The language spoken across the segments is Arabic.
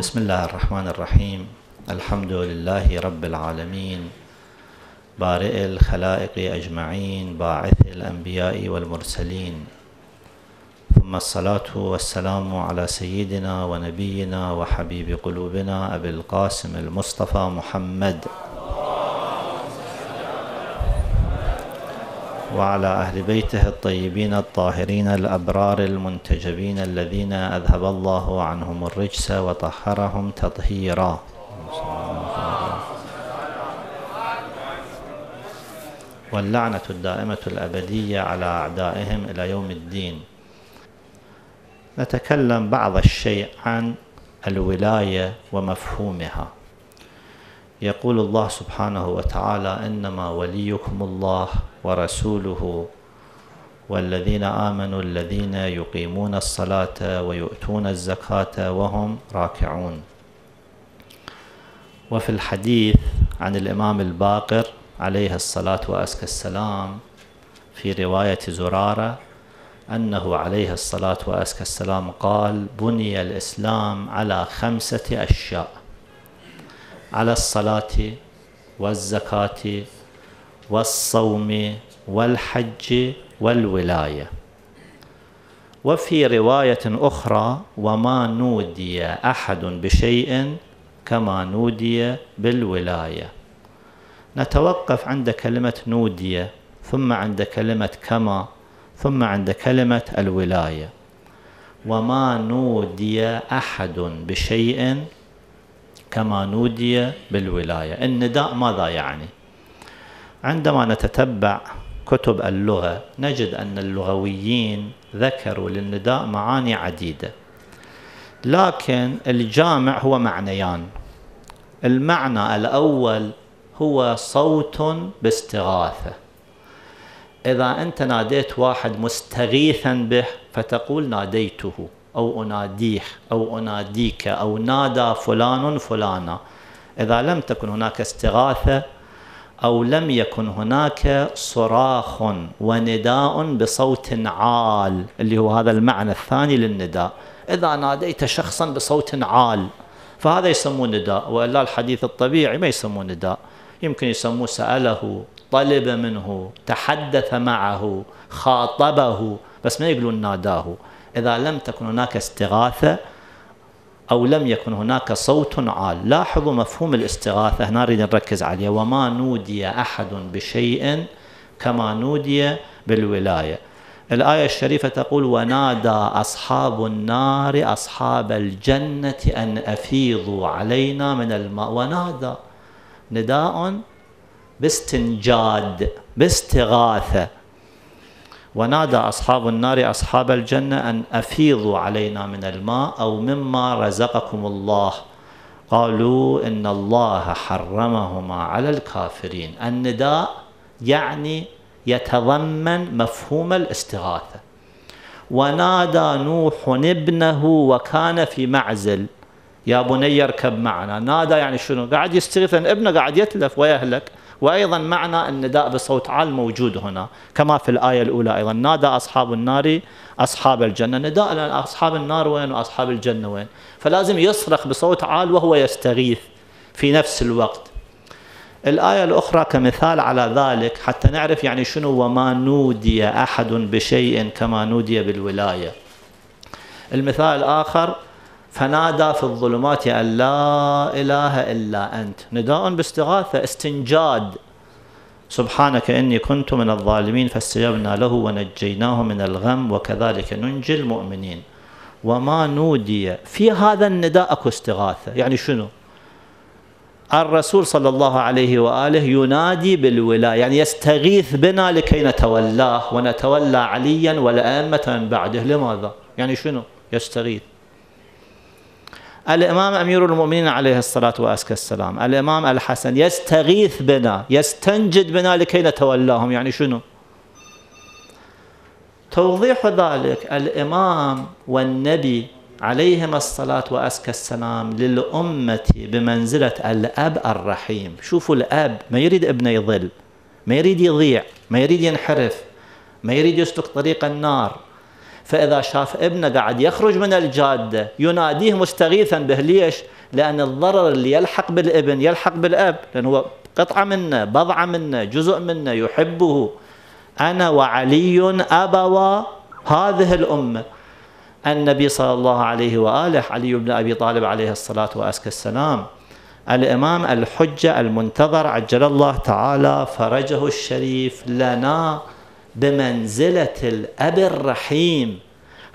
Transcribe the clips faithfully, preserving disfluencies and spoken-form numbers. بسم الله الرحمن الرحيم. الحمد لله رب العالمين، بارئ الخلائق أجمعين، باعث الأنبياء والمرسلين، ثم الصلاة والسلام على سيدنا ونبينا وحبيب قلوبنا أبي القاسم المصطفى محمد وعلى أهل بيته الطيبين الطاهرين الأبرار المنتجبين الذين أذهب الله عنهم الرجس وطهرهم تطهيرا. واللعنة الدائمة الأبدية على أعدائهم إلى يوم الدين. نتكلم بعض الشيء عن الولاية ومفهومها. يقول الله سبحانه وتعالى: إنما وليكم الله ورسوله والذين آمنوا الذين يقيمون الصلاة ويؤتون الزكاة وهم راكعون. وفي الحديث عن الإمام الباقر عليه الصلاة وأزكى السلام في رواية زرارة أنه عليه الصلاة وأزكى السلام قال: بني الإسلام على خمسة أشياء، على الصلاة والزكاة والصوم والحج والولاية. وفي رواية أخرى: وما نودي أحد بشيء كما نودي بالولاية. نتوقف عند كلمة نودي، ثم عند كلمة كما، ثم عند كلمة الولاية. وما نودي أحد بشيء كما نودي بالولاية. النداء ماذا يعني؟ عندما نتتبع كتب اللغة نجد أن اللغويين ذكروا للنداء معاني عديدة، لكن الجامع هو معنيان. المعنى الأول هو صوت باستغاثة. إذا أنت ناديت واحد مستغيثا به فتقول ناديته أو أناديه أو أناديك أو نادى فلان فلانا. إذا لم تكن هناك استغاثة أو لم يكن هناك صراخ ونداء بصوت عال، اللي هو هذا المعنى الثاني للنداء، إذا ناديت شخصا بصوت عال فهذا يسموه نداء، وإلا الحديث الطبيعي ما يسموه نداء، يمكن يسموه سأله، طلب منه، تحدث معه، خاطبه، بس ما يقولون ناداه. إذا لم تكن هناك استغاثة أو لم يكن هناك صوت عال. لاحظوا مفهوم الاستغاثة هنا نريد نركز عليه. وما نودي أحد بشيء كما نودي بالولاية. الآية الشريفة تقول: ونادى أصحاب النار أصحاب الجنة أن أفيضوا علينا من الماء. ونادى نداء باستنجاد باستغاثة. ونادى أصحاب النار أصحاب الجنة أن أفيضوا علينا من الماء أو مما رزقكم الله قالوا إن الله حرمهما على الكافرين. النداء يعني يتضمن مفهوم الاستغاثة. ونادى نوح ابنه وكان في معزل، يا بني اركب معنا. نادى يعني شنو؟ قاعد يستغيث لأن ابنه قاعد يتلف ويهلك. وأيضا معنى النداء بصوت عال موجود هنا كما في الآية الأولى أيضا: نادى أصحاب النار أصحاب الجنة. نداء لأن أصحاب النار وين وأصحاب الجنة وين، فلازم يصرخ بصوت عال وهو يستغيث في نفس الوقت. الآية الأخرى كمثال على ذلك حتى نعرف يعني شنو وما نودي أحد بشيء كما نودي بالولاية. المثال الآخر: فنادى في الظلمات أن لا إله إلا أنت. نداء باستغاثة استنجاد. سبحانك إني كنت من الظالمين فاستجبنا له ونجيناه من الغم وكذلك ننجي المؤمنين. وما نودي، في هذا النداء أكو استغاثة. يعني شنو؟ الرسول صلى الله عليه وآله ينادي بالولاية، يعني يستغيث بنا لكي نتولاه ونتولى عليا والأئمة من بعده. لماذا؟ يعني شنو؟ يستغيث. الإمام أمير المؤمنين عليه الصلاة وأزكى السلام، الإمام الحسن يستغيث بنا يستنجد بنا لكي نتولاهم. يعني شنو؟ توضيح ذلك، الإمام والنبي عليهما الصلاة وأزكى السلام للأمة بمنزلة الأب الرحيم. شوفوا، الأب ما يريد ابنه يضل، ما يريد يضيع، ما يريد ينحرف، ما يريد يسلك طريق النار. فإذا شاف ابنه قاعد يخرج من الجادة يناديه مستغيثا به. ليش؟ لأن الضرر اللي يلحق بالابن يلحق بالأب، لأن هو قطعة منه، بضعة منه، جزء منه، يحبه. أنا وعلي أبوا هذه الأمة. النبي صلى الله عليه وآله، علي بن أبي طالب عليه الصلاة وأزكى السلام، الإمام الحجة المنتظر عجل الله تعالى فرجه الشريف لنا بمنزلة الأب الرحيم.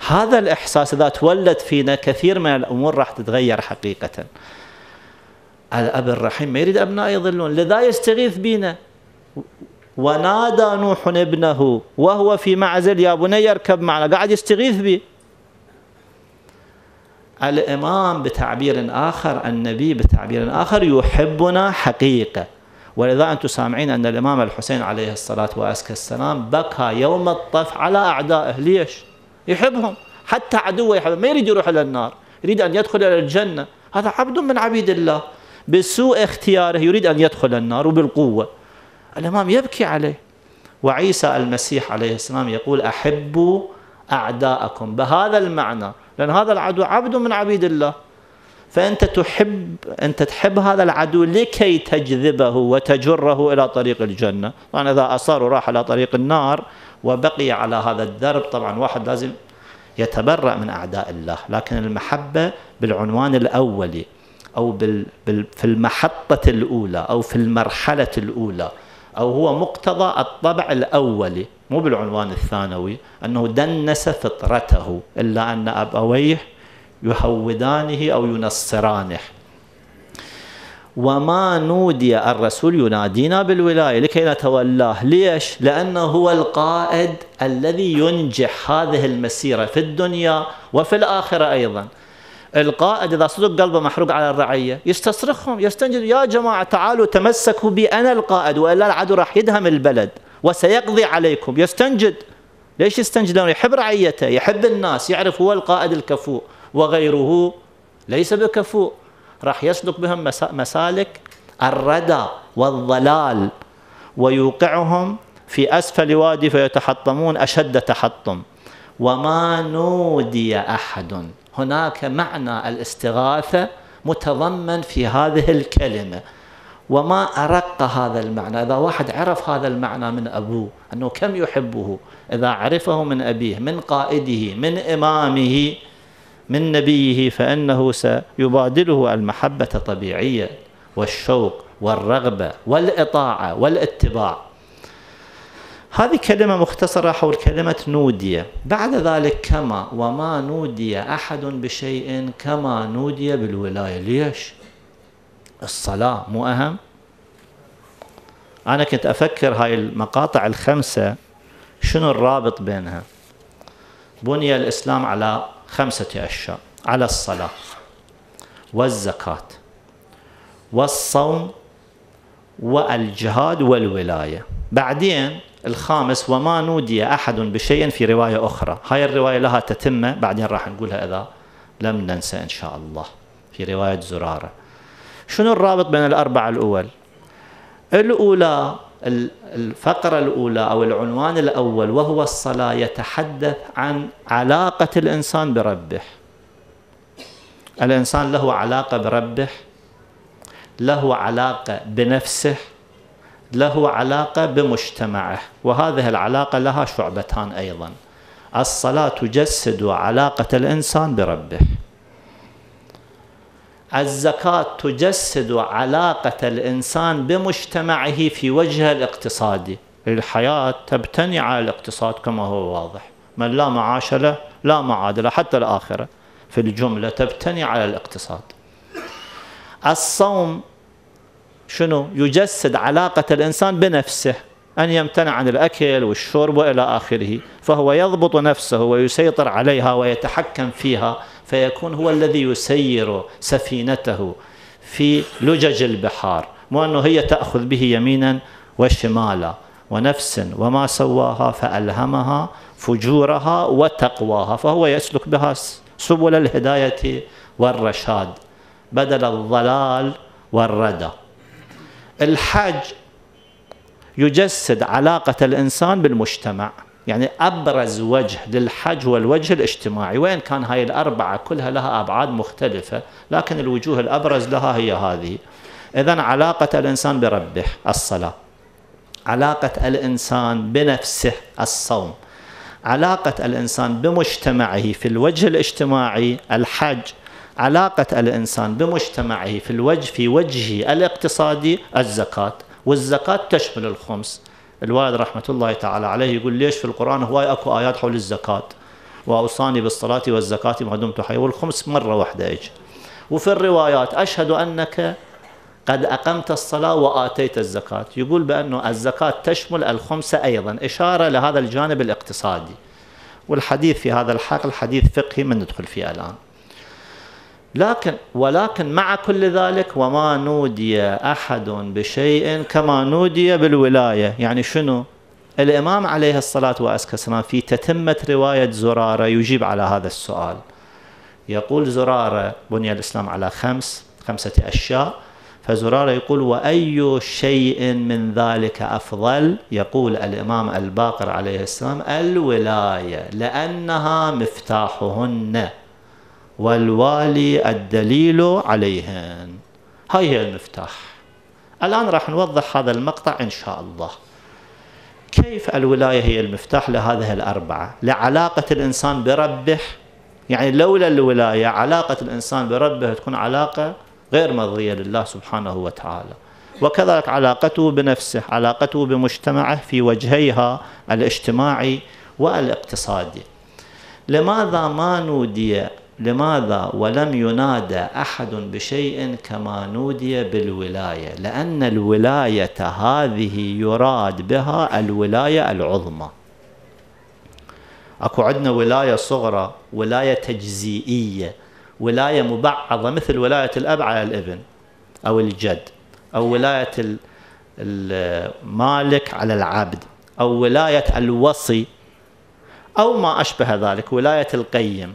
هذا الإحساس إذا تولد فينا كثير من الأمور راح تتغير حقيقة. الأب الرحيم ما يريد أبناء يضلون، لذا يستغيث بينا. ونادى نوح ابنه وهو في معزل، يا بني اركب معنا، قاعد يستغيث به. الإمام بتعبير آخر، النبي بتعبير آخر، يحبنا حقيقة. ولذا أنتم سامعين أن الإمام الحسين عليه الصلاة والسلام بكى يوم الطف على أعدائه. ليش؟ يحبهم، حتى عدوه يحبهم، ما يريد يروح إلى النار، يريد أن يدخل إلى الجنة. هذا عبد من عبيد الله بسوء اختياره يريد أن يدخل النار وبالقوة. الإمام يبكي عليه. وعيسى المسيح عليه السلام يقول أحبوا أعداءكم بهذا المعنى، لأن هذا العدو عبد من عبيد الله، فأنت تحب أنت تحب هذا العدو لكي تجذبه وتجره إلى طريق الجنة. طبعا إذا أصر وراح إلى طريق النار وبقي على هذا الدرب، طبعا واحد لازم يتبرأ من أعداء الله، لكن المحبة بالعنوان الأولي، أو بال بال في المحطة الأولى، أو في المرحلة الأولى، أو هو مقتضى الطبع الأولي، مو بالعنوان الثانوي أنه دنس فطرته، إلا أن أبويه يهودانه أو ينصرانه. وما نودي، الرسول ينادينا بالولاية لكي نتولاه. ليش؟ لأنه هو القائد الذي ينجح هذه المسيرة في الدنيا وفي الآخرة أيضا. القائد إذا صدق قلبه محروق على الرعية يستصرخهم، يستنجد، يا جماعة تعالوا تمسكوا بي، أنا القائد، وإلا العدو راح يدهم البلد وسيقضي عليكم. يستنجد. ليش يستنجدون؟ يحب رعيته، يحب الناس، يعرف هو القائد الكفوء، وغيره ليس بكفوء، راح يسلك بهم مسالك الردى والضلال ويوقعهم في أسفل وادي فيتحطمون أشد تحطم. وما نودي أحد، هناك معنى الاستغاثة متضمن في هذه الكلمة. وما أرق هذا المعنى، إذا واحد عرف هذا المعنى من أبوه أنه كم يحبه، إذا عرفه من أبيه، من قائده، من إمامه، من نبيه، فإنه سيبادله المحبة طبيعية، والشوق والرغبة والإطاعة والاتباع. هذه كلمة مختصرة حول كلمة نودي. بعد ذلك كما، وما نودي أحد بشيء كما نودي بالولاية. ليش؟ الصلاة مو أهم؟ أنا كنت أفكر هاي المقاطع الخمسة شنو الرابط بينها؟ بني الإسلام على خمسة أشياء، على الصلاة والزكاة والصوم والجهاد والولاية. بعدين الخامس، وما نودي أحد بشيء في رواية أخرى. هاي الرواية لها تتمة بعدين راح نقولها إذا لم ننسى إن شاء الله، في رواية زرارة. شنو الرابط بين الأربعة الأول؟ الأولى، الفقرة الأولى أو العنوان الأول وهو الصلاة يتحدث عن علاقة الإنسان بربه. الإنسان له علاقة بربه، له علاقة بنفسه، له علاقة بمجتمعه، وهذه العلاقة لها شعبتان أيضا. الصلاة تجسد علاقة الإنسان بربه. الزكاة تجسد علاقة الإنسان بمجتمعه في وجهه الاقتصادي. الحياة تبتني على الاقتصاد كما هو واضح، من لا معاش له لا معاد له، حتى الآخرة في الجملة تبتني على الاقتصاد. الصوم شنو؟ يجسد علاقة الإنسان بنفسه، أن يمتنع عن الأكل والشرب وإلى آخره، فهو يضبط نفسه ويسيطر عليها ويتحكم فيها، فيكون هو الذي يسير سفينته في لجج البحار، مو أنه هي تأخذ به يمينا وشمالا. ونفس وما سواها فألهمها فجورها وتقواها، فهو يسلك بها سبل الهداية والرشاد بدل الضلال والردى. الحج يجسد علاقة الإنسان بالمجتمع، يعني أبرز وجه للحج هو الوجه الاجتماعي، وإن كان هاي الأربعة كلها لها أبعاد مختلفة، لكن الوجوه الأبرز لها هي هذه. إذن علاقة الإنسان بربه الصلاة، علاقة الإنسان بنفسه الصوم، علاقة الإنسان بمجتمعه في الوجه الاجتماعي الحج، علاقة الإنسان بمجتمعه في الوجه في وجهه الاقتصادي الزكاة، والزكاة تشمل الخمس. الوالد رحمة الله تعالى عليه يقول ليش في القرآن هواي اكو آيات حول الزكاة، وأوصاني بالصلاة والزكاة ما دمت حيا، والخمس مرة واحدة اجى، وفي الروايات أشهد أنك قد أقمت الصلاة وآتيت الزكاة، يقول بأنه الزكاة تشمل الخمسة أيضا، إشارة لهذا الجانب الاقتصادي. والحديث في هذا الحق الحديث فقهي من ندخل فيه الآن. لكن ولكن مع كل ذلك وما نودي أحد بشيء كما نودي بالولاية، يعني شنو؟ الإمام عليه الصلاة والسلام في تتمة رواية زرارة يجيب على هذا السؤال، يقول زرارة بني الإسلام على خمس خمسة أشياء، فزرارة يقول وأي شيء من ذلك أفضل؟ يقول الإمام الباقر عليه السلام الولاية، لأنها مفتاحهن والوالي الدليل عليهن، هاي هي المفتاح. الآن راح نوضح هذا المقطع إن شاء الله، كيف الولاية هي المفتاح لهذه الأربعة، لعلاقة الإنسان بربه. يعني لولا الولاية علاقة الإنسان بربه تكون علاقة غير مرضية لله سبحانه وتعالى، وكذلك علاقته بنفسه، علاقته بمجتمعه في وجهيها الاجتماعي والاقتصادي. لماذا ما نودي لماذا ولم ينادى أحد بشيء كما نودي بالولاية؟ لأن الولاية هذه يراد بها الولاية العظمى. أكو عندنا ولاية صغرى، ولاية تجزئية، ولاية مبعضة، مثل ولاية الأب على الابن أو الجد، أو ولاية المالك على العبد، أو ولاية الوصي، أو ما أشبه ذلك، ولاية القيم.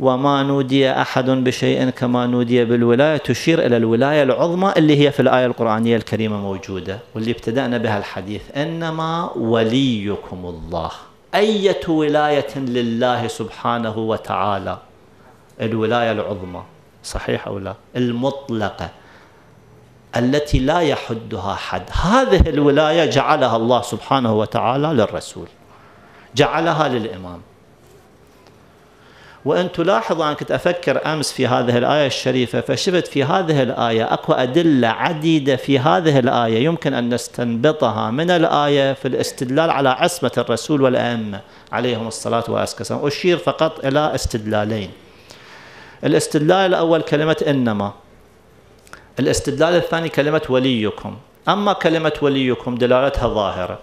وما نودي أحد بشيء كما نودي بالولاية تشير إلى الولاية العظمى اللي هي في الآية القرآنية الكريمة موجودة، واللي ابتدأنا بها الحديث، إنما وليكم الله. أية ولاية لله سبحانه وتعالى؟ الولاية العظمى، صحيح أو لا؟ المطلقة التي لا يحدها حد. هذه الولاية جعلها الله سبحانه وتعالى للرسول، جعلها للإمام. وأن تلاحظ، أنا كنت أفكر أمس في هذه الآية الشريفة، فشفت في هذه الآية أكو أدلة عديدة في هذه الآية يمكن أن نستنبطها من الآية في الاستدلال على عصمة الرسول والأئمة عليهم الصلاة والسلام. أشير فقط إلى استدلالين. الاستدلال الأول كلمة إنما، الاستدلال الثاني كلمة وليكم. أما كلمة وليكم دلالتها ظاهرة،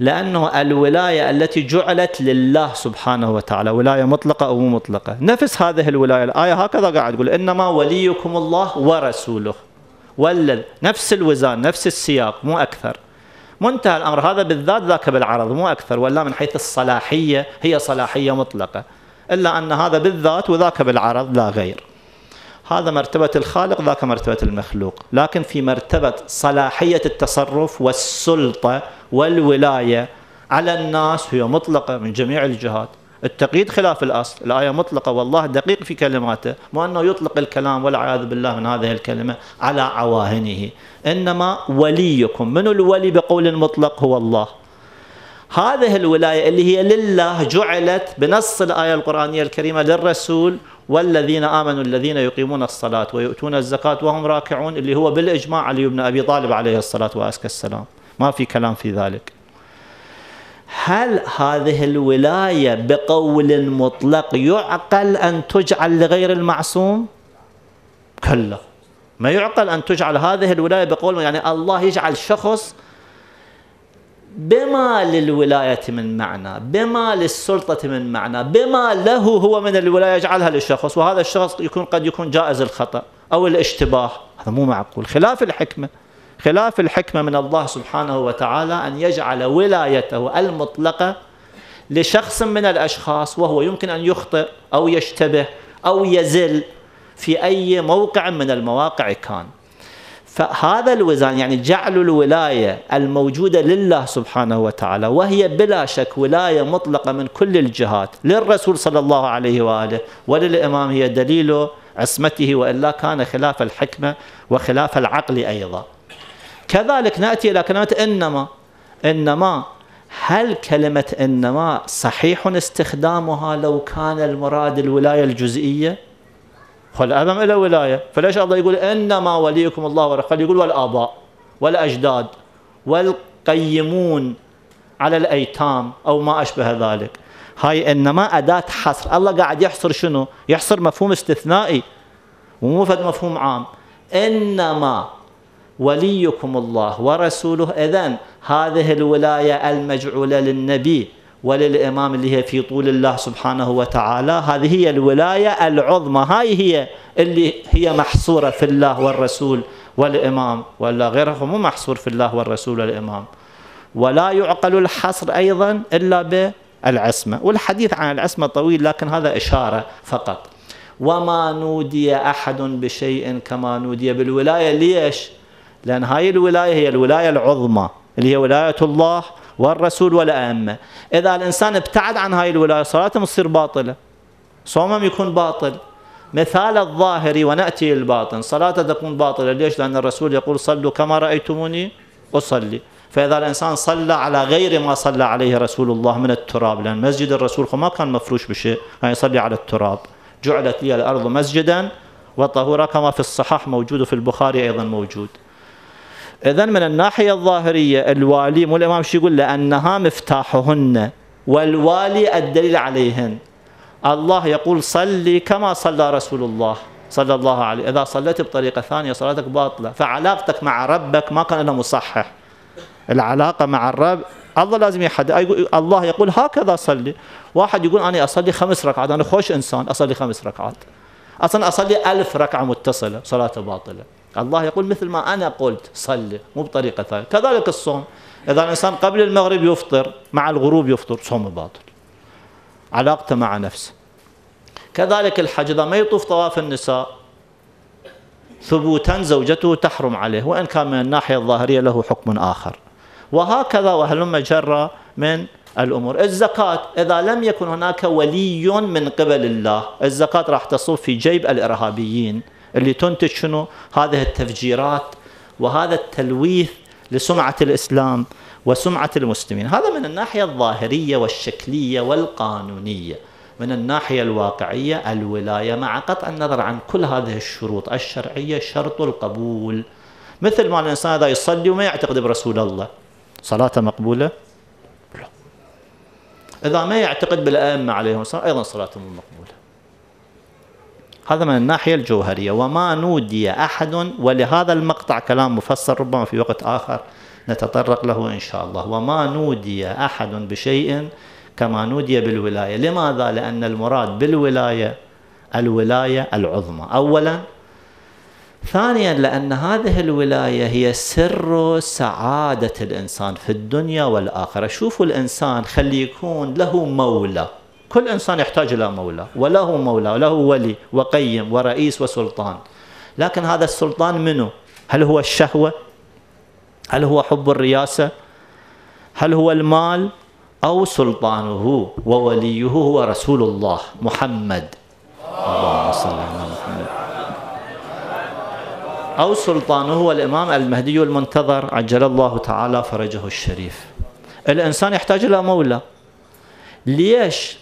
لأنه الولاية التي جعلت لله سبحانه وتعالى، ولاية مطلقة أو مو مطلقة، نفس هذه الولاية الآية هكذا قاعد تقول إنما وليكم الله ورسوله، ولا نفس الوزان نفس السياق، مو أكثر. منتهى الأمر، هذا بالذات ذاك بالعرض، مو أكثر. ولا من حيث الصلاحية هي صلاحية مطلقة، إلا أن هذا بالذات وذاك بالعرض لا غير. هذا مرتبة الخالق، ذاك مرتبة المخلوق، لكن في مرتبة صلاحية التصرف والسلطة والولاية على الناس هي مطلقة من جميع الجهات. التقييد خلاف الأصل، الآية مطلقة والله دقيق في كلماته، مو أنه يطلق الكلام والعياذ بالله من هذه الكلمة على عواهنه. إنما وليكم، من الولي بقول مطلق؟ هو الله. هذه الولاية اللي هي لله جعلت بنص الآية القرآنية الكريمة للرسول، والذين آمنوا الذين يقيمون الصلاة ويؤتون الزكاة وهم راكعون، اللي هو بالإجماع علي بن أبي طالب عليه الصلاة والسلام، ما في كلام في ذلك. هل هذه الولاية بقول مطلق يعقل أن تجعل لغير المعصوم؟ كلا، ما يعقل أن تجعل هذه الولاية بقول، يعني الله يجعل شخص بما للولاية من معنى، بما للسلطة من معنى، بما له هو من الولاية يجعلها للشخص، وهذا الشخص يكون قد يكون جائز الخطأ أو الاشتباه. هذا مو معقول، خلاف الحكمة، خلاف الحكمة من الله سبحانه وتعالى أن يجعل ولايته المطلقة لشخص من الأشخاص وهو يمكن أن يخطئ أو يشتبه أو يزل في أي موقع من المواقع كان. فهذا الوزان يعني جعل الولاية الموجودة لله سبحانه وتعالى، وهي بلا شك ولاية مطلقة من كل الجهات للرسول صلى الله عليه وآله وللإمام، هي دليل عصمته، وإلا كان خلاف الحكمة وخلاف العقل أيضا. كذلك نأتي إلى كلمة إنما. إنما هل كلمة إنما صحيح استخدامها لو كان المراد الولاية الجزئية؟ فالأمام إلى ولاية، فليش الله يقول إنما وليكم الله ورسوله؟ يقول والآباء والأجداد والقيمون على الأيتام أو ما أشبه ذلك. هاي إنما أداة حصر، الله قاعد يحصر شنو؟ يحصر مفهوم استثنائي ومو فد مفهوم عام. إنما وليكم الله ورسوله، إذن هذه الولاية المجعولة للنبي وللإمام اللي هي في طول الله سبحانه وتعالى، هذه هي الولاية العظمى، هاي هي اللي هي محصورة في الله والرسول والإمام، ولا غيره مو محصور في الله والرسول والإمام. ولا يعقل الحصر أيضا إلا بالعصمة، والحديث عن العصمة طويل لكن هذا إشارة فقط. وما نودي أحد بشيء كما نودي بالولاية، ليش؟ لأن هاي الولاية هي الولاية العظمى اللي هي ولاية الله والرسول والأئمة. إذا الإنسان ابتعد عن هاي الولاية صلاته تصير باطلة، صومه يكون باطل، مثال الظاهري ونأتي الباطن، صلاته تكون باطلة. ليش؟ لأن الرسول يقول صلوا كما رأيتموني أصلي، فإذا الإنسان صلى على غير ما صلى عليه رسول الله من التراب، لأن مسجد الرسول ما كان مفروش بشيء، يعني يصلي على التراب، جعلت لي الأرض مسجدا وطهورا كما في الصحاح موجود، في البخاري أيضا موجود. إذا من الناحية الظاهرية الوالي مو الإمام، شو يقول؟ لأنها مفتاحهن والوالي الدليل عليهن. الله يقول صلي كما صلى رسول الله صلى الله عليه، إذا صليت بطريقة ثانية صلاتك باطلة، فعلاقتك مع ربك ما كان لها مصحح. العلاقة مع الرب الله لازم يحدد، الله يقول هكذا صلي. واحد يقول أنا أصلي خمس ركعات، أنا خوش إنسان أصلي خمس ركعات، أصلا أصلي ألف ركعة متصلة صلاته باطلة. الله يقول مثل ما أنا قلت صلي، مو بطريقة ثانية. كذلك الصوم، إذا الإنسان قبل المغرب يفطر مع الغروب يفطر، صوم باطل، علاقته مع نفسه. كذلك الحج، إذا ما يطوف طواف النساء ثبوتا زوجته تحرم عليه، وإن كان من الناحية الظاهرية له حكم آخر. وهكذا وهلم جرى من الأمور. الزكاة، إذا لم يكن هناك ولي من قبل الله، الزكاة راح تصب في جيب الإرهابيين اللي تنتج شنو؟ هذه التفجيرات وهذا التلويث لسمعة الإسلام وسمعة المسلمين. هذا من الناحية الظاهرية والشكلية والقانونية. من الناحية الواقعية الولاية مع قطع النظر عن كل هذه الشروط الشرعية شرط القبول. مثل ما الإنسان هذا يصلي وما يعتقد برسول الله، صلاته مقبولة؟ لا. إذا ما يعتقد بالأئمة عليهم السلام أيضا صلاته مو مقبولة. هذا من الناحية الجوهرية. وما نودي أحد، ولهذا المقطع كلام مفسر ربما في وقت آخر نتطرق له إن شاء الله. وما نودي أحد بشيء كما نودي بالولاية. لماذا؟ لأن المراد بالولاية الولاية العظمى أولا. ثانيا لأن هذه الولاية هي سر سعادة الإنسان في الدنيا والآخرة. شوفوا الإنسان خلي يكون له مولى، كل إنسان يحتاج إلى مولى، وله مولى وله ولي وقيم ورئيس وسلطان. لكن هذا السلطان منه؟ هل هو الشهوة؟ هل هو حب الرياسة؟ هل هو المال؟ أو سلطانه ووليه هو رسول الله محمد اللهم صل على محمد، أو سلطانه هو الإمام المهدي المنتظر عجل الله تعالى فرجه الشريف. الإنسان يحتاج إلى مولى. ليش؟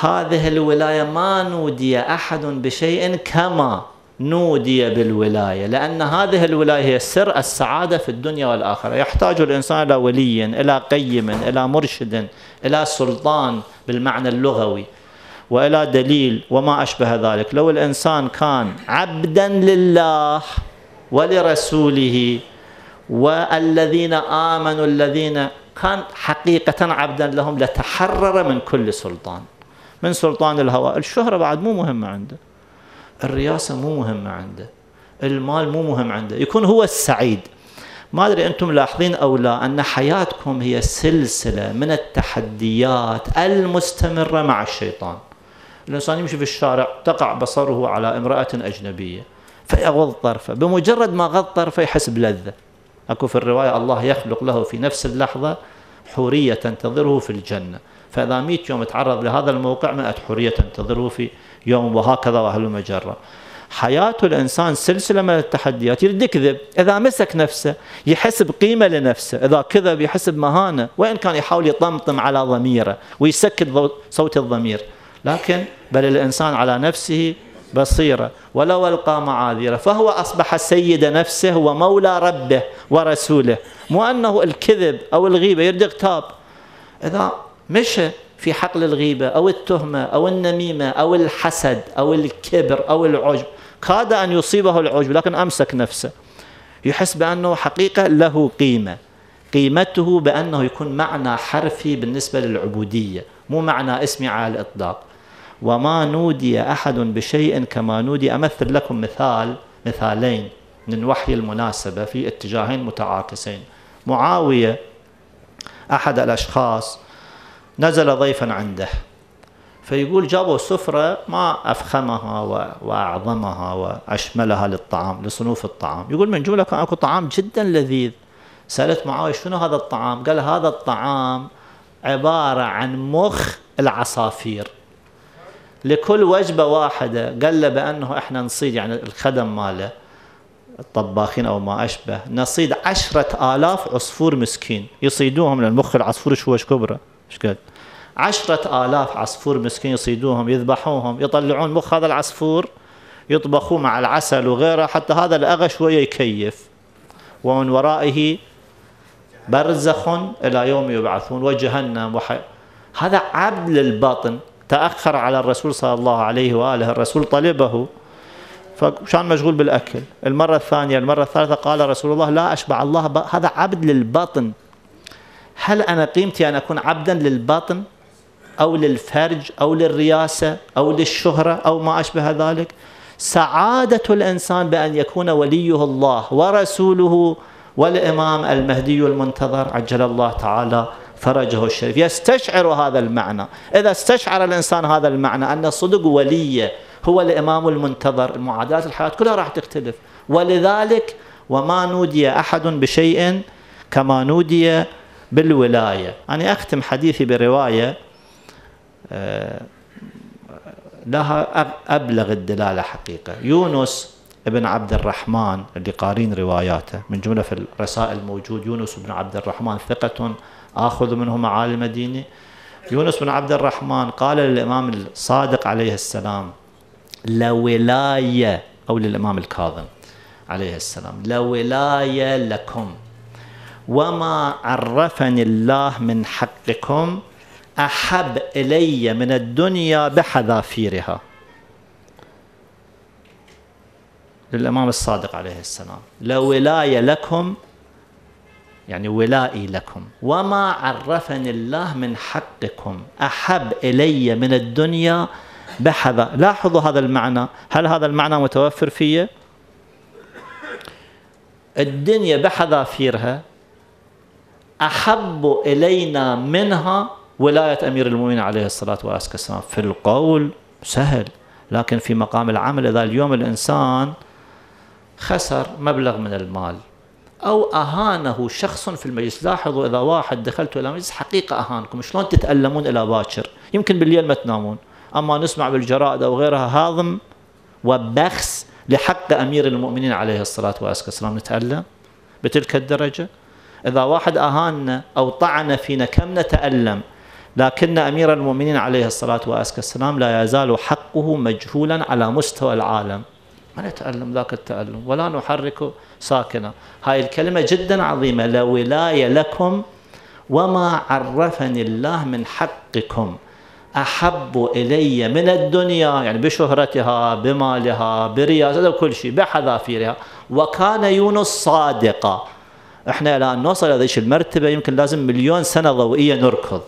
هذه الولاية ما نودي أحد بشيء كما نودي بالولاية، لأن هذه الولاية هي سر السعادة في الدنيا والآخرة. يحتاج الإنسان إلى ولي، إلى قيم، إلى مرشد، إلى سلطان بالمعنى اللغوي، وإلى دليل وما أشبه ذلك. لو الإنسان كان عبدا لله ولرسوله والذين آمنوا، الذين كان حقيقة عبدا لهم، لتحرر من كل سلطان، من سلطان الهواء. الشهرة بعد مو مهمة عنده، الرئاسة مو مهمة عنده، المال مو مهم عنده، يكون هو السعيد. ما أدري أنتم لاحظين أو لا أن حياتكم هي سلسلة من التحديات المستمرة مع الشيطان. الإنسان يمشي في الشارع تقع بصره على امرأة أجنبية، فيغض طرفه، بمجرد ما غض طرفه يحس بلذة. أكو في الرواية الله يخلق له في نفس اللحظة حورية تنتظره في الجنة، فإذا مئة يوم تعرض لهذا الموقع مئة حورية تنتظره في يوم، وهكذا أهل المجرة. حياة الإنسان سلسلة من التحديات. يريد يكذب، إذا مسك نفسه يحس بقيمة لنفسه، إذا كذب يحس بمهانة، وإن كان يحاول يطمطم على ضميره ويسكت صوت الضمير، لكن بل الإنسان على نفسه بصيرة، ولو ألقى معاذيره، فهو أصبح سيد نفسه ومولى ربه ورسوله، مو أنه الكذب أو الغيبة. يريد اغتاب، إذا مشى في حقل الغيبة أو التهمة أو النميمة أو الحسد أو الكبر أو العجب، كاد أن يصيبه العجب لكن أمسك نفسه، يحس بأنه حقيقة له قيمة، قيمته بأنه يكون معنى حرفي بالنسبة للعبودية، مو معنى اسمي على الإطلاق. وما نودي أحد بشيء كما نودي. أمثل لكم مثال مثالين من الوحي المناسبة في اتجاهين متعاكسين. معاوية أحد الأشخاص نزل ضيفا عنده، فيقول جابوا سفرة ما أفخمها وأعظمها وأشملها للطعام، لصنوف الطعام. يقول من جملة كان أكو طعام جدا لذيذ. سألت معاوية شنو هذا الطعام؟ قال هذا الطعام عبارة عن مخ العصافير، لكل وجبة واحدة. قال له بأنه إحنا نصيد، يعني الخدم ماله الطباخين أو ما أشبه، نصيد عشرة آلاف عصفور مسكين، يصيدوهم لأن مخ العصفور شوش كبرى، شكد عشرة آلاف عصفور مسكين يصيدوهم يذبحوهم، يطلعون مخ هذا العصفور يطبخوه مع العسل وغيره حتى هذا الأغش شوية يكيف، ومن ورائه برزخ إلى يوم يبعثون وجهنم وحي. هذا عبل الباطن. تأخر على الرسول صلى الله عليه وآله، الرسول طلبه فكان مشغول بالأكل. المرة الثانية المرة الثالثة قال رسول الله لا أشبع الله. هذا عبد للباطن. هل أنا قيمتي أن أكون عبدا للباطن أو للفرج أو للرياسة أو للشهرة أو ما أشبه ذلك؟ سعادة الإنسان بأن يكون وليه الله ورسوله والإمام المهدي المنتظر عجل الله تعالى فرجه الشريف يستشعر هذا المعنى. إذا استشعر الإنسان هذا المعنى أن الصدق وليه هو الإمام المنتظر، المعادلات الحياة كلها راح تختلف. ولذلك وما نودي أحد بشيء كما نودي بالولاية. أنا أختم حديثي برواية لها أبلغ الدلالة حقيقة. يونس ابن عبد الرحمن اللي قارين رواياته من جملة في الرسائل موجود، يونس بن عبد الرحمن ثقة آخذ منه معالم ديني. يونس بن عبد الرحمن قال للإمام الصادق عليه السلام لولاية، أو للإمام الكاظم عليه السلام لولاية لكم وما عرفني الله من حقكم أحب إلي من الدنيا بحذافيرها. للإمام الصادق عليه السلام لولاية لكم، يعني ولائي لكم، وما عرفني الله من حقكم أحب إلي من الدنيا بحذا. لاحظوا هذا المعنى، هل هذا المعنى متوفر فيه؟ الدنيا بحذافيرها أحب إلينا منها ولاية أمير المؤمنين عليه الصلاة والسلام. في القول سهل، لكن في مقام العمل إذا اليوم الإنسان خسر مبلغ من المال أو أهانه شخص في المجلس. لاحظوا إذا واحد دخلت إلى مجلس حقيقة أهانكم، شلون تتألمون إلى باكر، يمكن بالليل ما تنامون، أما نسمع بالجرائد أو غيرها هاضم وبخس لحق أمير المؤمنين عليه الصلاة والسلام، نتألم بتلك الدرجة؟ إذا واحد أهاننا أو طعن فينا كم نتألم، لكن أمير المؤمنين عليه الصلاة والسلام لا يزال حقه مجهولا على مستوى العالم. ما نتألم ذاك التألم ولا نحرك ساكنا. هاي الكلمة جدا عظيمة، لا ولاية لكم وما عرفني الله من حقكم أحب إلي من الدنيا، يعني بشهرتها بمالها برياضتها وكل شيء بحذافيرها. وكان يونس صادقا. احنا إلى أن نوصل إلى ذيش المرتبة يمكن لازم مليون سنة ضوئية نركض،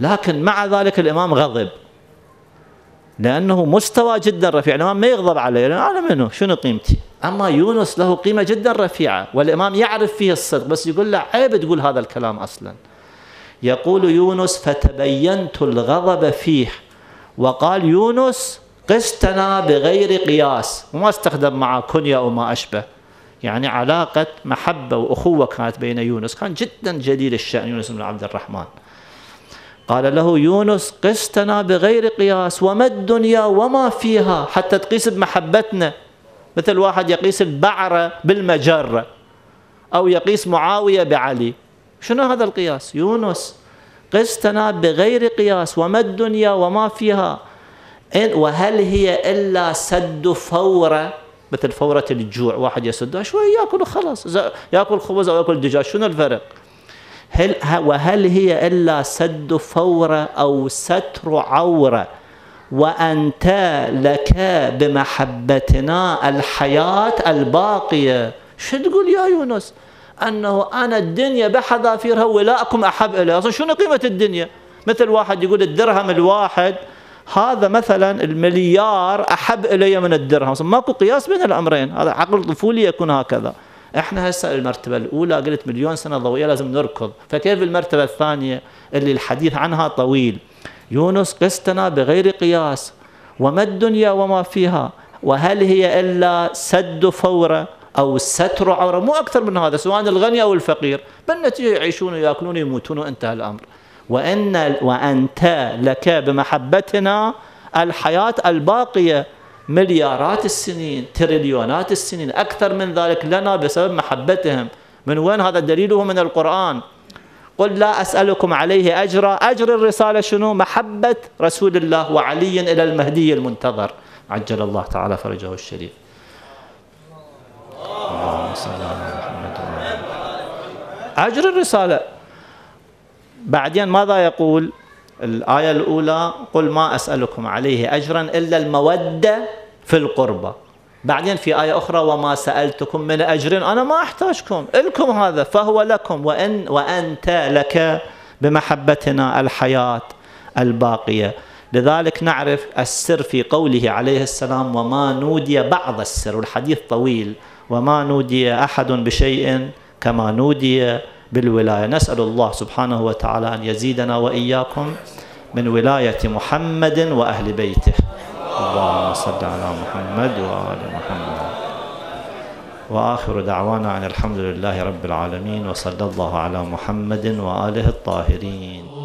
لكن مع ذلك الإمام غضب لأنه مستوى جدا رفيع. الإمام ما يغضب عليه لأنه أنا منه شنو قيمتي، أما يونس له قيمة جدا رفيعة والإمام يعرف فيه الصدق، بس يقول له عيب تقول هذا الكلام أصلا. يقول يونس فتبينت الغضب فيه، وقال يونس قستنا بغير قياس، وما استخدم معه كنية وما أشبه. يعني علاقة محبة وأخوة كانت بين يونس، كان جدا جليل الشأن يونس بن عبد الرحمن. قال له يونس قستنا بغير قياس وما الدنيا وما فيها، حتى تقيس بمحبتنا، مثل واحد يقيس البعرة بالمجرة أو يقيس معاوية بعلي. شنو هذا القياس؟ يونس قستنا بغير قياس وما الدنيا وما فيها وهل هي إلا سد فورة، مثل فورة الجوع، واحد يسدها شوي يأكل وخلاص، يأكل خبز أو يأكل دجاج، شنو الفرق؟ هل وهل هي إلا سد فورة أو ستر عورة، وأنت لك بمحبتنا الحياة الباقية. شو تقول يا يونس؟ أنه أنا الدنيا بحذافيرها ولاكم أحب إلي، أصلا شنو قيمة الدنيا؟ مثل واحد يقول الدرهم الواحد هذا مثلا المليار أحب إلي من الدرهم، أصلا ماكو قياس بين الأمرين، هذا عقل طفولي يكون هكذا. احنا هسه المرتبة الأولى قلت مليون سنة ضوئية لازم نركض، فكيف المرتبة الثانية اللي الحديث عنها طويل؟ يونس قستنا بغير قياس وما الدنيا وما فيها وهل هي إلا سد فورة أو ستر عورة، مو أكثر من هذا، سواء الغني أو الفقير، بالنتيجة يعيشون ويأكلون ويموتون وانتهى الأمر. وإن وأنت لك بمحبتنا الحياة الباقية، مليارات السنين، تريليونات السنين، أكثر من ذلك لنا بسبب محبتهم. من وين هذا دليله؟ من القرآن. قل لا أسألكم عليه أجرا، أجر الرسالة شنو؟ محبة رسول الله وعلي إلى المهدي المنتظر عجل الله تعالى فرجه الشريف. اللهم صل على محمد وعلى آله. أجر الرسالة. بعدين ماذا يقول؟ الآية الأولى قل ما أسألكم عليه أجرا إلا المودة في القربى. بعدين في آية أخرى وما سألتكم من أجر، أنا ما أحتاجكم، إلكم هذا فهو لكم، وإن وأنت لك بمحبتنا الحياة الباقية. لذلك نعرف السر في قوله عليه السلام وما نودي بعض السر، والحديث طويل، وما نودي أحد بشيء كما نودي بالولاية. نسأل الله سبحانه وتعالى أن يزيدنا وإياكم من ولاية محمد وأهل بيته. اللهم صل على محمد وآل محمد. وآخر دعوانا أن الحمد لله رب العالمين، وصلى الله على محمد وآله الطاهرين.